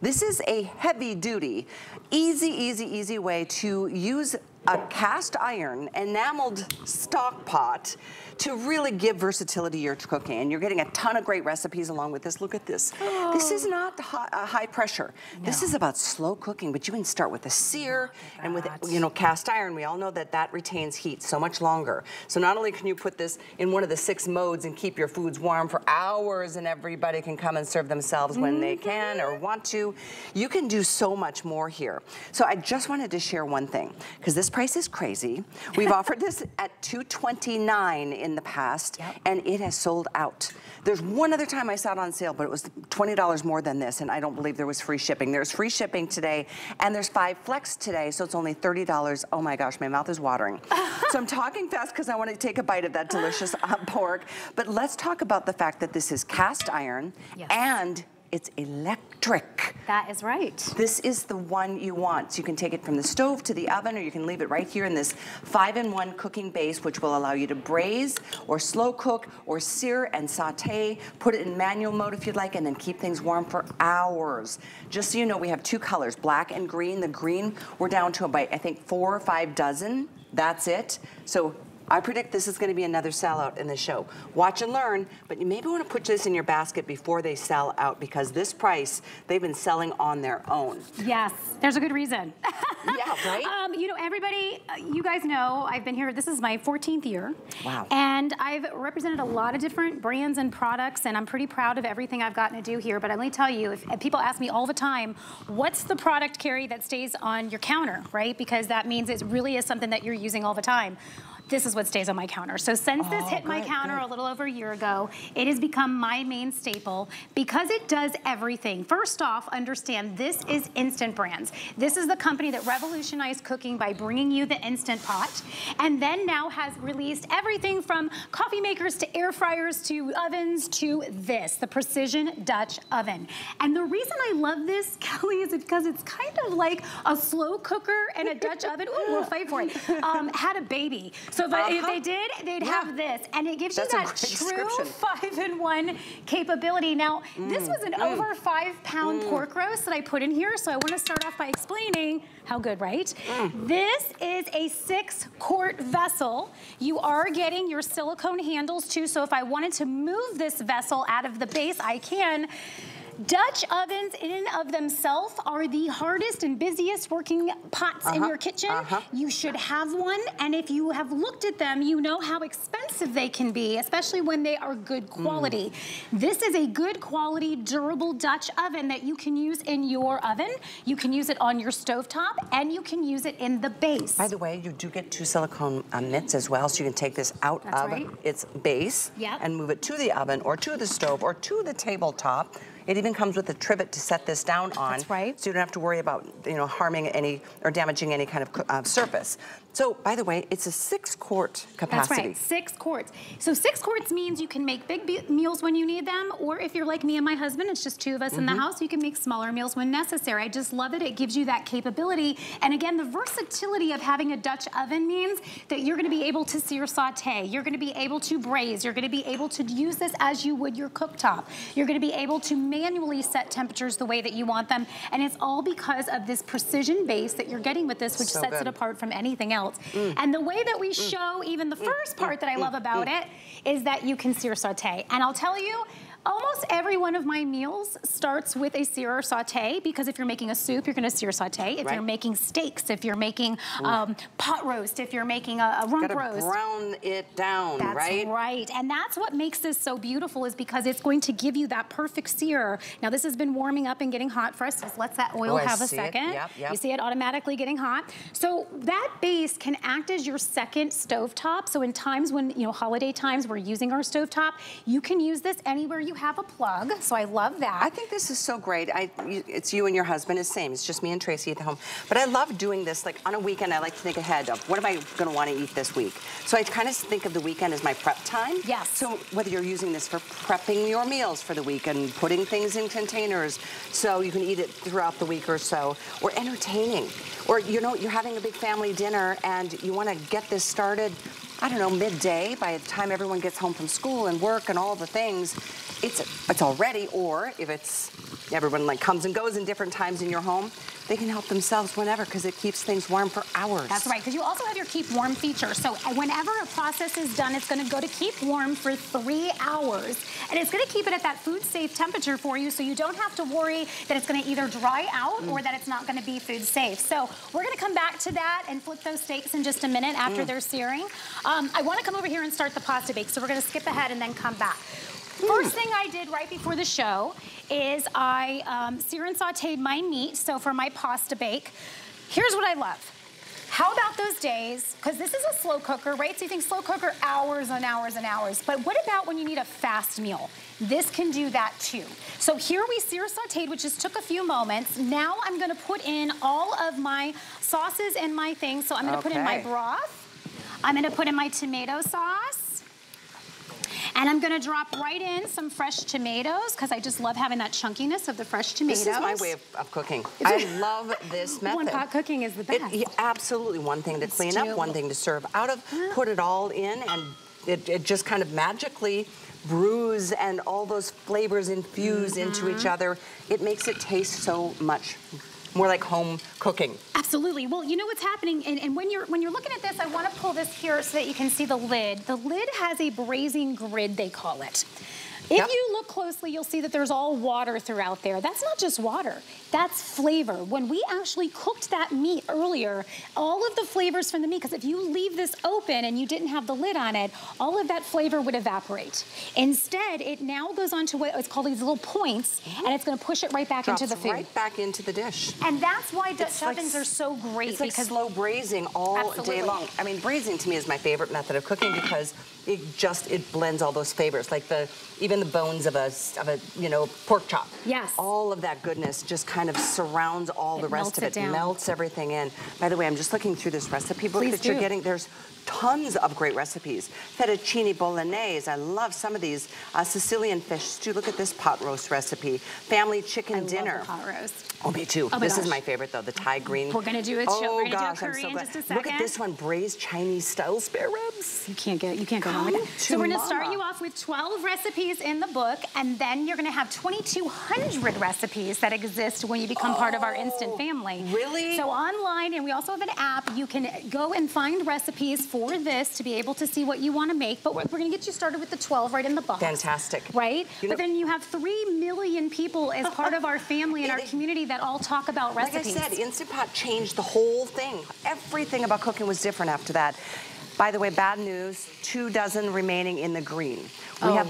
This is a heavy duty, easy way to use a cast iron enameled stock pot to really give versatility to your cooking. And you're getting a ton of great recipes along with this. Look at this. Oh. This is not high pressure. No. This is about slow cooking, but you can start with a sear and with, you know, cast iron. We all know that that retains heat so much longer. So not only can you put this in one of the 6 modes and keep your foods warm for hours, and everybody can come and serve themselves when they can or want to, you can do so much more here. So I just wanted to share one thing, because this price is crazy. We've offered this at $229 in the past, and it has sold out. There's one other time I saw it on sale, but it was $20 more than this, and I don't believe there was free shipping. There's free shipping today, and there's 5 flex today, so it's only $30. Oh my gosh, my mouth is watering. So I'm talking fast because I want to take a bite of that delicious pork, but let's talk about the fact that this is cast iron and it's electric. That is right. This is the one you want. So you can take it from the stove to the oven, or you can leave it right here in this 5-in-1 cooking base, which will allow you to braise or slow cook or sear and saute, put it in manual mode if you'd like, and then keep things warm for hours. Just so you know, we have 2 colors, black and green. The green, we're down to about, I think, 4 or 5 dozen. That's it. So I predict this is going to be another sellout in the show. Watch and learn, but you maybe want to put this in your basket before they sell out, because this price, they've been selling on their own. Yes, there's a good reason. Yeah, right? You know, everybody, you guys know, I've been here, this is my 14th year. Wow. And I've represented a lot of different brands and products, and I'm pretty proud of everything I've gotten to do here, but let me tell you, if people ask me all the time, what's the product, Carrie, that stays on your counter, right? Because that means it really is something that you're using all the time. This is what stays on my counter. So since this hit my counter a little over a year ago, it has become my main staple because it does everything. First off, understand this is Instant Brands. This is the company that revolutionized cooking by bringing you the Instant Pot, and then now has released everything from coffee makers to air fryers to ovens to this, the Precision Dutch Oven. And the reason I love this, Kelly, is because it's kind of like a slow cooker and a Dutch oven. Ooh, we'll fight for it. Had a baby. So if they did, they'd have this. And it gives you that true 5-in-1 capability. Now, this was an over 5-pound pork roast that I put in here, so I want to start off by explaining how good, right? This is a 6-quart vessel. You are getting your silicone handles too, so if I wanted to move this vessel out of the base, I can. Dutch ovens in and of themselves are the hardest and busiest working pots in your kitchen. You should have one, and if you have looked at them, you know how expensive they can be, especially when they are good quality. This is a good quality, durable Dutch oven that you can use in your oven, you can use it on your stovetop, and you can use it in the base. By the way, you do get 2 silicone mitts as well, so you can take this out its base and move it to the oven or to the stove or to the tabletop. It even comes with a trivet to set this down on. That's right. So you don't have to worry about, you know, harming any or damaging any kind of surface. So, by the way, it's a 6-quart capacity. That's right, 6 quarts. So 6 quarts means you can make big meals when you need them, or if you're like me and my husband, it's just 2 of us in the house, you can make smaller meals when necessary. I just love it. It gives you that capability. And again, the versatility of having a Dutch oven means that you're going to be able to sear, saute, you're going to be able to braise, you're going to be able to use this as you would your cooktop. You're going to be able to manually set temperatures the way that you want them, and it's all because of this precision base that you're getting with this, which so sets it apart from anything else. And the way that we show even the first part that I love about it is that you can sear, saute, and I'll tell you, almost every one of my meals starts with a sear or saute, because if you're making a soup, you're going to sear saute. If you're making steaks, if you're making pot roast, if you're making a rump roast. Brown it down, right? That's right. And that's what makes this so beautiful, is because it's going to give you that perfect sear. Now, this has been warming up and getting hot for us. Just let that oil have a second. You see it automatically getting hot. So that base can act as your second stovetop. So in times when, you know, holiday times, we're using our stovetop, you can use this anywhere you have a plug, so I love that. I think this is so great. It's you and your husband, is same. It's just me and Tracy at the home. But I love doing this, like on a weekend, I like to think ahead of what am I going to want to eat this week. So I kind of think of the weekend as my prep time. Yes. So whether you're using this for prepping your meals for the week and putting things in containers so you can eat it throughout the week or so, or entertaining, or, you know, you're having a big family dinner and you want to get this started, I don't know, midday, by the time everyone gets home from school and work and all the things, it's already, or if it's everyone like comes and goes in different times in your home, they can help themselves whenever because it keeps things warm for hours. That's right, because you also have your keep warm feature. So whenever a process is done, it's gonna go to keep warm for 3 hours. And it's gonna keep it at that food safe temperature for you so you don't have to worry that it's gonna either dry out or that it's not gonna be food safe. So we're gonna come back to that and flip those steaks in just a minute after they're searing. I wanna come over here and start the pasta bake. So we're gonna skip ahead and then come back. First thing I did right before the show is I seared and sauteed my meat, so for my pasta bake. Here's what I love. How about those days, because this is a slow cooker, right? So you think slow cooker, hours and hours and hours. But what about when you need a fast meal? This can do that too. So here we sear sauteed, which just took a few moments. Now I'm gonna put in all of my sauces and my things. So I'm gonna put in my broth. I'm gonna put in my tomato sauce. And I'm gonna drop right in some fresh tomatoes because I just love having that chunkiness of the fresh tomatoes. This is my way of cooking. I love this method. One pot cooking is the best. It, absolutely, one thing to clean up, one thing to serve out of, put it all in, and it just kind of magically brews and all those flavors infuse into each other. It makes it taste so much more like home cooking. Absolutely. Well, you know what's happening, and when you're looking at this, I want to pull this here so that you can see the lid. The lid has a braising grid, they call it. If you look closely, you'll see that there's all water throughout there. That's not just water, that's flavor. When we actually cooked that meat earlier, all of the flavors from the meat, because if you leave this open and you didn't have the lid on it, all of that flavor would evaporate. Instead, it now goes on to what is called these little points, and it's gonna push it right back into the food. Right back into the dish. And that's why Dutch ovens are so great. It's like slow braising all day long. I mean, braising to me is my favorite method of cooking because it just, it blends all those flavors, like even the bones of a you know, pork chop. Yes. All of that goodness just kind of surrounds all the rest of it. It melts everything in. By the way, I'm just looking through this recipe book that you're getting. There's tons of great recipes. Fettuccine bolognese. I love some of these. Sicilian fish stew. Look at this pot roast recipe. Family chicken dinner. I love the pot roast. Oh, me too. Oh, this is my favorite though, the Thai green. We're gonna do a curry in just a second. Look at this one, braised Chinese style spare ribs. You can't go wrong with that. So we're gonna start you off with 12 recipes in the book, and then you're gonna have 2,200 recipes that exist when you become part of our instant family. Really? So online, and we also have an app, you can go and find recipes for this to be able to see what you wanna make, but we're gonna get you started with the 12 right in the box. Fantastic. Right? But then you have 3 million people as part of our family and our community that all talk about recipes. Like I said, Instant Pot changed the whole thing. Everything about cooking was different after that. By the way, bad news, 2 dozen remaining in the green. We have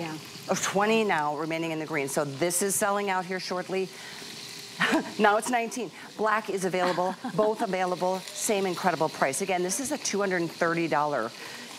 20 now remaining in the green. So this is selling out here shortly. Now it's 19. Black is available, both available, same incredible price. Again, this is a $230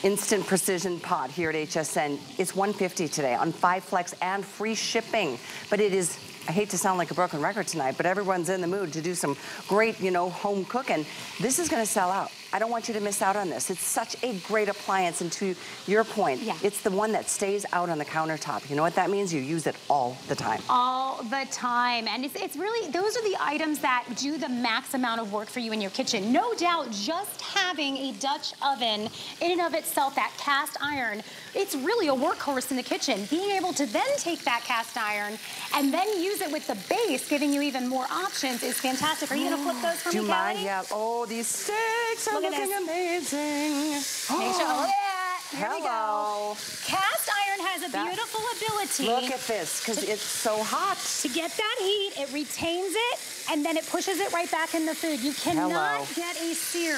Instant Precision Pot here at HSN. It's $150 today on 5 flex and free shipping. But it is, I hate to sound like a broken record tonight, but everyone's in the mood to do some great, you know, home cooking. This is gonna sell out. I don't want you to miss out on this. It's such a great appliance, and to your point, it's the one that stays out on the countertop. You know what that means? You use it all the time. All the time, and it's really, those are the items that do the max amount of work for you in your kitchen. No doubt, just having a Dutch oven in and of itself, that cast iron, it's really a workhorse in the kitchen. Being able to then take that cast iron and then use it with the base, giving you even more options, is fantastic. Are you gonna flip those for me, Kelly? Do mine, Oh, these steaks are looking amazing. Here we go. Cast iron has a beautiful ability. Look at this, because it's so hot. To get that heat, it retains it, and then it pushes it right back in the food. You cannot get a sear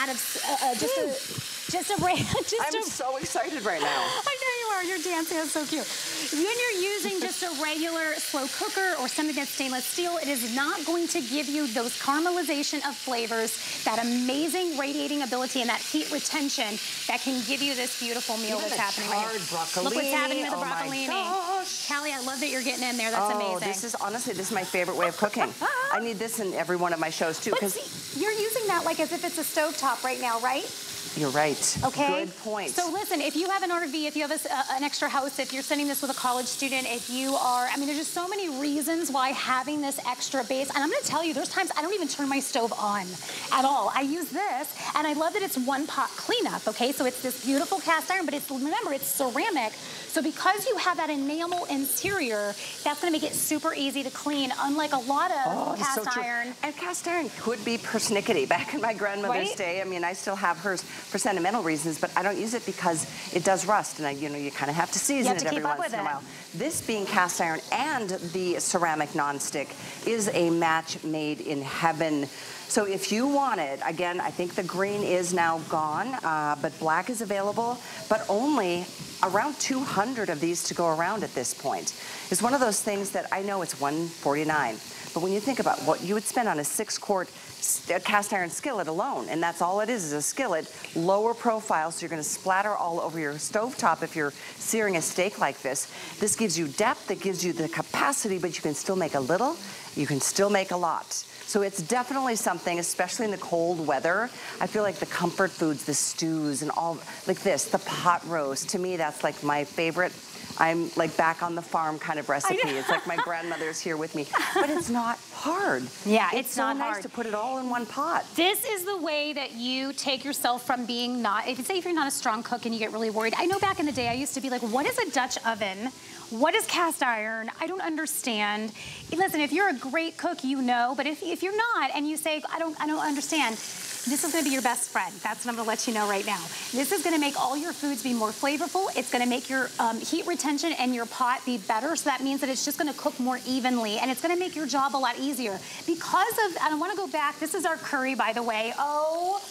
out of I'm so excited right now. I know you are. You're dancing. That's so cute. When you're using just a regular slow cooker or something that's stainless steel, it is not going to give you those caramelization of flavors, that amazing radiating ability, and that heat retention that can give you this beautiful meal that's happening right here. Look what's happening with the broccolini. Callie, I love that you're getting in there. That's amazing. This is honestly, this is my favorite way of cooking. I need this in every one of my shows too. But see, you're using that like as if it's a stovetop right now, right? You're right. Okay. Good point. So listen, if you have an RV, if you have an extra house, if you're sending this with a college student, if you are, I mean, there's just so many reasons why having this extra base, and I'm going to tell you, there's times I don't even turn my stove on at all. I use this, and I love that it's one pot cleanup, okay? So it's this beautiful cast iron, but it's, remember, it's ceramic. So because you have that enamel interior, that's going to make it super easy to clean, unlike a lot of cast iron. And cast iron could be persnickety. Back in my grandmother's day, I mean, I still have hers for sentimental reasons, but I don't use it because it does rust, and I, you know, you kind of have to season it every once in a while. This being cast iron and the ceramic nonstick is a match made in heaven. So if you want it, again, I think the green is now gone, but black is available, but only around 200 of these to go around at this point. It's one of those things that I know it's $149, but when you think about what you would spend on a 6-quart cast iron skillet alone, and that's all it is a skillet, lower profile, so you're gonna splatter all over your stovetop if you're searing a steak like this. This gives you depth, it gives you the capacity, but you can still make a little, you can still make a lot. So it's definitely something, especially in the cold weather. I feel like the comfort foods, the stews and all, like this, the pot roast, to me that's like my favorite. I'm like back on the farm kind of recipe. It's like my grandmother's here with me. But it's not hard. Yeah, it's not so hard. Nice to put it all in one pot. This is the way that you take yourself from being not, if you say if you're not a strong cook and you get really worried. I know back in the day I used to be like, what is a Dutch oven? What is cast iron? I don't understand. Listen, if you're a great cook, you know, but if you're not and you say, I don't understand, this is gonna be your best friend. That's what I'm gonna let you know right now. This is gonna make all your foods be more flavorful. It's gonna make your heat retention and your pot be better. So that means that it's just gonna cook more evenly and it's gonna make your job a lot easier. Because of, and I wanna go back, this is our curry, by the way. Oh,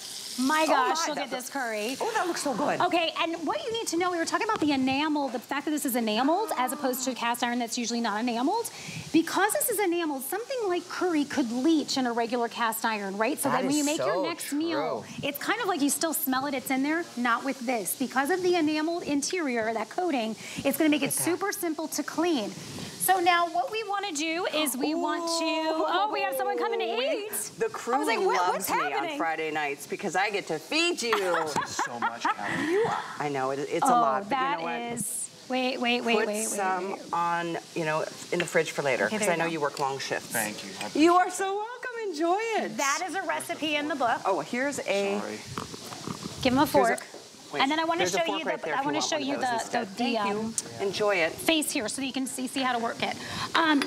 my gosh, she'll get this curry. Oh, that looks so good. Okay, and what you need to know, we were talking about the enamel, the fact that this is enameled as opposed to cast iron that's usually not enameled. Because this is enameled, something like curry could leach in a regular cast iron, right? So that when you make your next meal, it's kind of like you still smell it, it's in there. Not with this. Because of the enameled interior, that coating, it's gonna make it super simple to clean. So now what we want to do is we want to, oh, we have someone coming to eat. The crew loves me on Friday nights because I get to feed you. So much, Callie. I know, it's a lot, but you know what? Wait. Put some on, you know, in the fridge for later because I know you work long shifts. Thank you. You are so welcome. Enjoy it. That is a recipe in the book. Oh, here's a... Sorry. Give him a fork. Wait, and then I want to show you enjoy it face here so that you can see how to work it.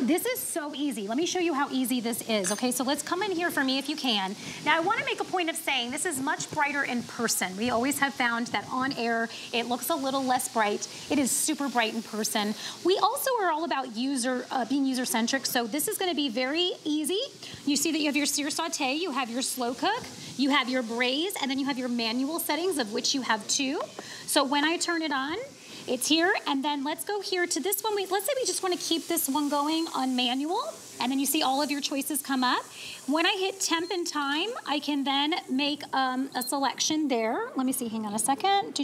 This is so easy. Let me show you how easy this is. Okay, so let's come in here for me if you can. Now I want to make a point of saying this is much brighter in person. We always have found that on air it looks a little less bright. It is super bright in person. We also are all about being user centric, so this is going to be very easy. You see that you have your sear saute, you have your slow cook, you have your braise, and then you have your manual settings, of which you have two. So when I turn it on, it's here, and then let's go here to this one. Let's say we just want to keep this one going on manual, and then you see all of your choices come up. When I hit temp and time, I can then make a selection there. Let me see, hang on a second.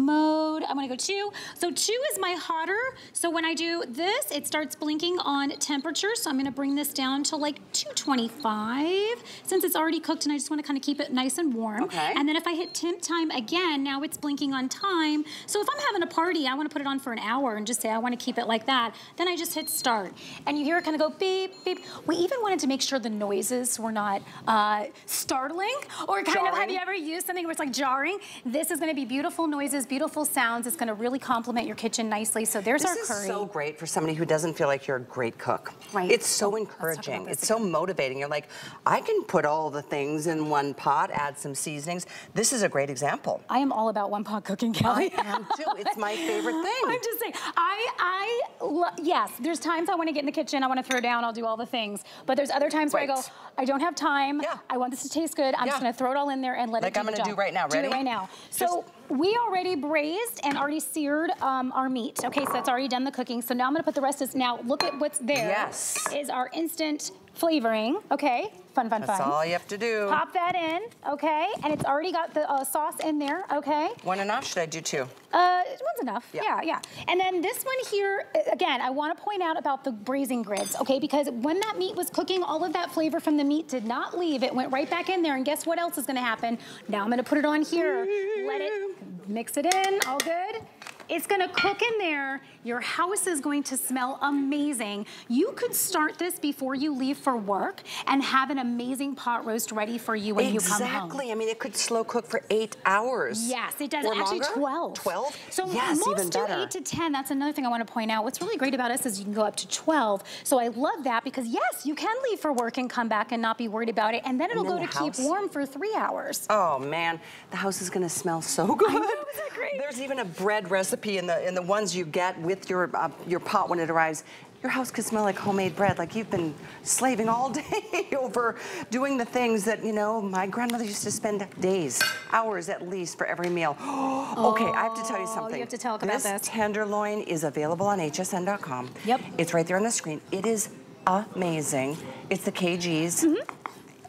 Mode, I'm gonna go two. So two is my hotter. So when I do this, it starts blinking on temperature. So I'm gonna bring this down to like 225. Since it's already cooked and I just wanna kinda keep it nice and warm. Okay. And then if I hit temp time again, now it's blinking on time. So if I'm having a party, I wanna put it on for an hour and just say I wanna keep it like that. Then I just hit start. And you hear it kinda go beep, beep. We even wanted to make sure the noises were not startling or kind of, have you ever used something where it's like jarring? This is gonna be beautiful noises, beautiful sounds. It's going to really complement your kitchen nicely. So there's our curry. This is so great for somebody who doesn't feel like you're a great cook. Right. It's so encouraging. It's so motivating. You're like, I can put all the things in one pot, add some seasonings. This is a great example. I am all about one pot cooking, Kelly. I am too. It's my favorite thing. I'm just saying, yes, there's times I want to get in the kitchen, I want to throw down, I'll do all the things. But there's other times where I go, I don't have time. Yeah. I want this to taste good. I'm just going to throw it all in there and let it do the job. Like I'm going to do right now. Ready? Do it right now. So we already braised and already seared our meat. Okay, so that's already done the cooking. So now I'm gonna put the rest is, now look at what's there. Yes. Is our instant flavoring, okay? Fun, fun, fun. That's all you have to do. Pop that in, okay? And it's already got the sauce in there, okay? One enough? Should I do two? One's enough. Yeah. Yeah. And then this one here, again, I want to point out about the braising grids, okay? Because when that meat was cooking, all of that flavor from the meat did not leave. It went right back in there. And guess what else is going to happen? Now I'm going to put it on here. Let it mix it in. All good. It's gonna cook in there. Your house is going to smell amazing. You could start this before you leave for work and have an amazing pot roast ready for you when you come home. Exactly, I mean, it could slow cook for 8 hours. Yes, it does, or actually longer? 12. 12? So yes, most even better. Do 8 to 10, that's another thing I wanna point out. What's really great about us is you can go up to 12. So I love that because yes, you can leave for work and come back and not be worried about it. And then it'll go to keep warm for 3 hours. Oh man, the house is gonna smell so good. I know, isn't that great? There's even a bread recipe in the ones you get with your pot when it arrives. Your house could smell like homemade bread, like you've been slaving all day over doing the things that, you know, my grandmother used to spend days, hours at least for every meal. Okay, I have to tell you something. You have to talk about this. This tenderloin is available on hsn.com. Yep. It's right there on the screen. It is amazing. It's the KGS. Mm-hmm.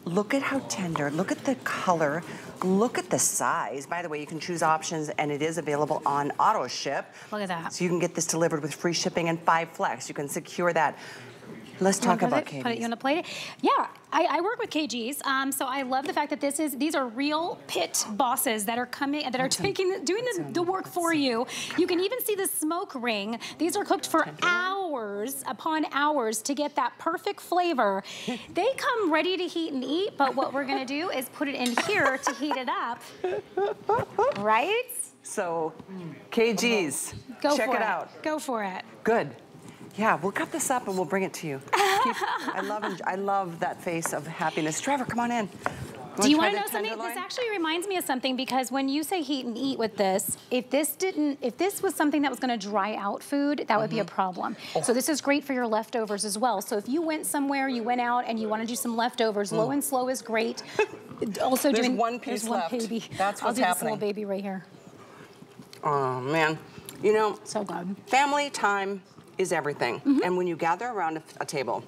Look at how tender, look at the color, look at the size. By the way, you can choose options and it is available on auto ship. Look at that. So you can get this delivered with free shipping and 5 flex. You can secure that. Let's talk about KGS. Put it on a plate. Yeah, I work with KGS, so I love the fact that this is these are real pit bosses that are coming that are doing the work for you. You can even see the smoke ring. These are cooked for hours upon hours to get that perfect flavor. They come ready to heat and eat, but what we're gonna do is put it in here to heat it up, right? So KGS, check it out. Go for it. Good. Yeah, we'll cut this up and we'll bring it to you. I love that face of happiness. Trevor, come on in. Do you want to know something? This actually reminds me of something because when you say heat and eat with this, if this was something that was going to dry out food, that would be a problem. So this is great for your leftovers as well. So if you went somewhere, you went out, and you want to do some leftovers, low and slow is great. Also, there's one piece left. That's what's happening. I'll do this little baby right here. Oh man, you know, so good. Family time is everything. And when you gather around a table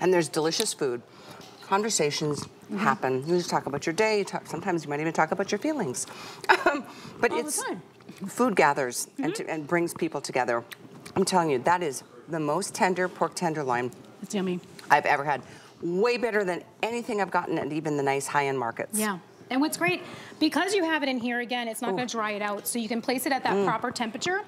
and there's delicious food, conversations happen. You just talk about your day, sometimes you might even talk about your feelings. But food gathers and brings people together. I'm telling you, that is the most tender pork tenderloin it's yummy. I've ever had. Way better than anything I've gotten at even the nice high-end markets. Yeah. And what's great, because you have it in here, again, it's not gonna dry it out, so you can place it at that proper temperature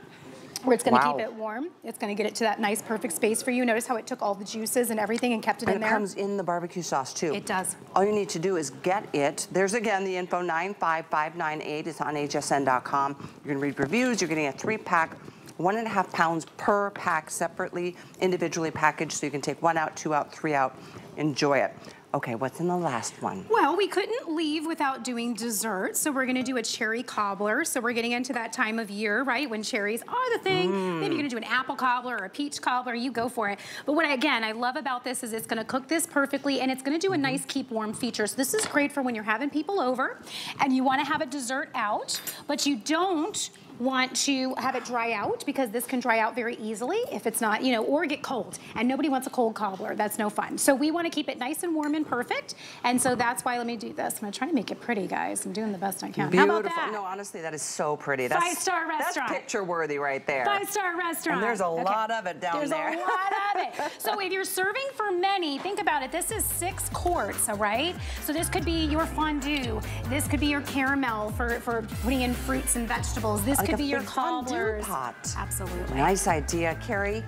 where it's gonna keep it warm. It's gonna get it to that nice, perfect space for you. Notice how it took all the juices and everything and kept it in there. And it comes in the barbecue sauce too. It does. All you need to do is get it. There's again the info, 95598 is on hsn.com. You're gonna read reviews, you're getting a 3-pack, 1.5 pounds per pack separately, individually packaged, so you can take 1 out, 2 out, 3 out, enjoy it. Okay, what's in the last one? Well, we couldn't leave without doing dessert, so we're gonna do a cherry cobbler. So we're getting into that time of year, right, when cherries are the thing. Maybe you're gonna do an apple cobbler or a peach cobbler, you go for it. But what, again, I love about this is it's gonna cook this perfectly and it's gonna do a nice keep warm feature. So this is great for when you're having people over and you wanna have a dessert out, but you don't want to have it dry out because this can dry out very easily if it's not, you know, or get cold. And nobody wants a cold cobbler, that's no fun. So we wanna keep it nice and warm and perfect. And so that's why, let me do this. I'm gonna try to make it pretty, guys. I'm doing the best I can. Beautiful. How about that? No, honestly, that is so pretty. That's, 5-star restaurant. That's picture worthy right there. 5-star restaurant. And there's a lot of it down there. There's a lot of it. So if you're serving for many, think about it, this is 6 quarts, all right? So this could be your fondue. This could be your caramel for putting in fruits and vegetables. This could be your cobbler's pot. Absolutely. Nice idea, Carrie.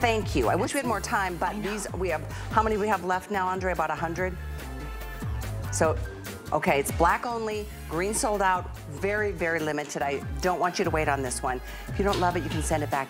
Thank you. I wish we had more time, but these we have. How many we have left now, Andre? About 100. So, okay, it's black only. Green sold out. Very, very limited. I don't want you to wait on this one. If you don't love it, you can send it back.